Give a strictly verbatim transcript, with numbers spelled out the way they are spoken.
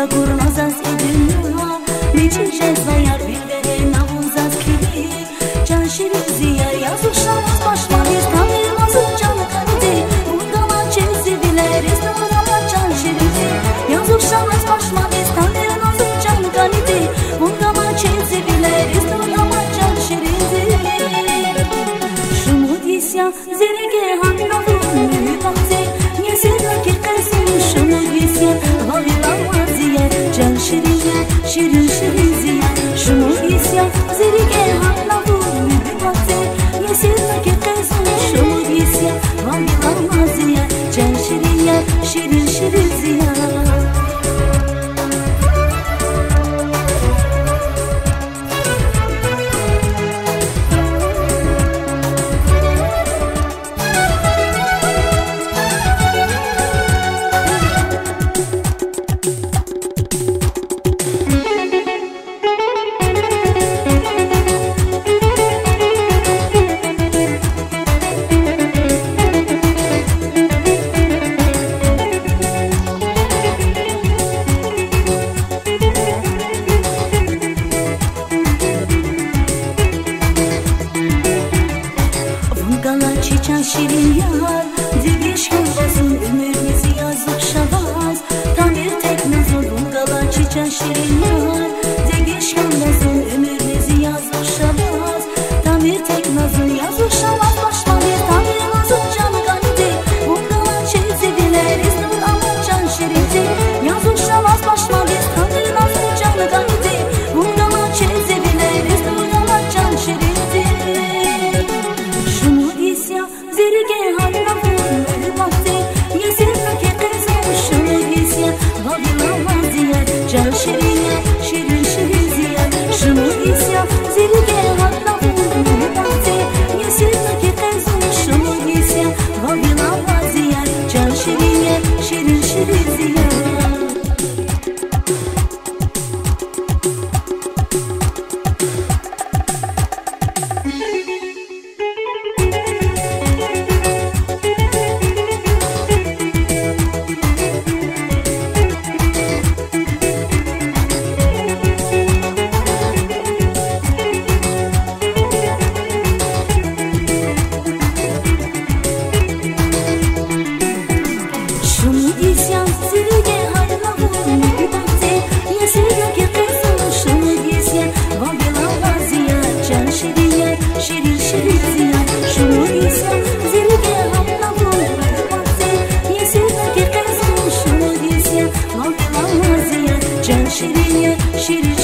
da kurnazas idinua, nici jezva iar bildere n-avuzas kiri, ceanșiri ziar iazușa. She